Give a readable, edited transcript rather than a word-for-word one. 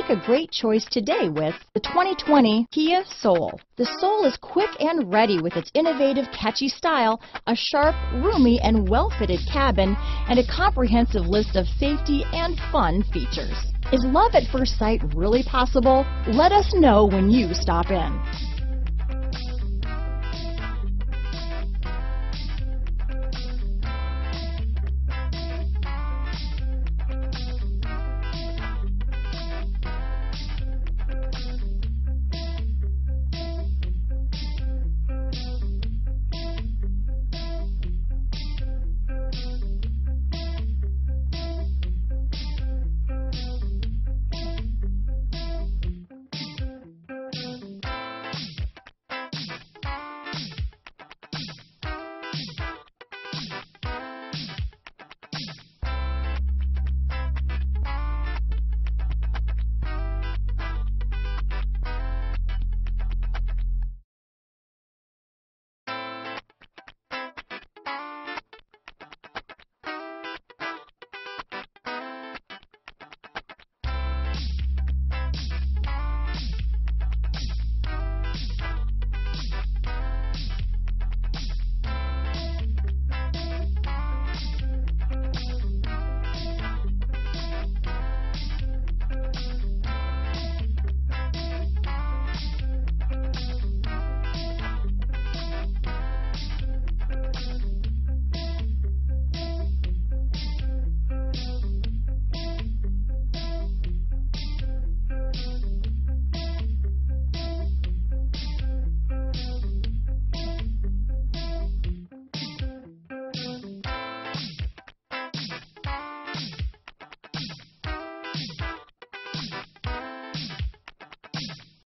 Make a great choice today with the 2020 KIA SOUL. The SOUL is quick and ready with its innovative, catchy style, a sharp, roomy, and well-fitted cabin, and a comprehensive list of safety and fun features. Is love at first sight really possible? Let us know when you stop in.